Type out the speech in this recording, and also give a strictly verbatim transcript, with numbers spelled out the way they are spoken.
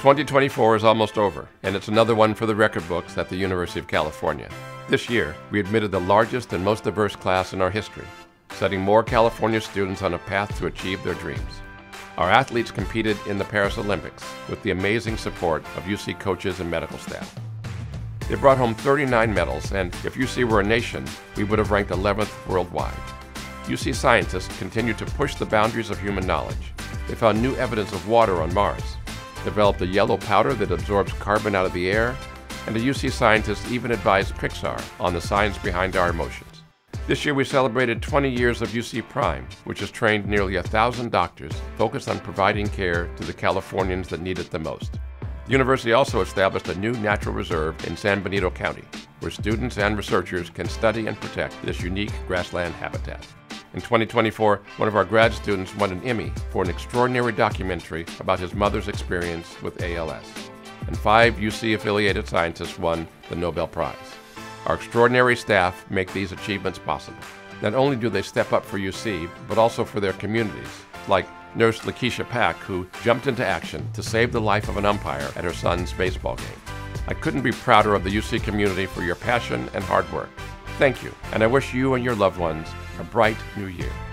twenty twenty-four is almost over, and it's another one for the record books at the University of California. This year, we admitted the largest and most diverse class in our history, setting more California students on a path to achieve their dreams. Our athletes competed in the Paris Olympics with the amazing support of U C coaches and medical staff. They brought home thirty-nine medals, and if U C were a nation, we would have ranked eleventh worldwide. U C scientists continued to push the boundaries of human knowledge. They found new evidence of water on Mars, developed a yellow powder that absorbs carbon out of the air, and a U C scientist even advised Pixar on the science behind our emotions. This year we celebrated twenty years of U C Prime, which has trained nearly a thousand doctors focused on providing care to the Californians that need it the most. The university also established a new natural reserve in San Benito County, where students and researchers can study and protect this unique grassland habitat. In twenty twenty-four, one of our grad students won an Emmy for an extraordinary documentary about his mother's experience with A L S. And five U C-affiliated scientists won the Nobel Prize. Our extraordinary staff make these achievements possible. Not only do they step up for U C, but also for their communities, like nurse Lakeysha Pack, who jumped into action to save the life of an umpire at her son's baseball game. I couldn't be prouder of the U C community for your passion and hard work. Thank you, and I wish you and your loved ones a bright new year.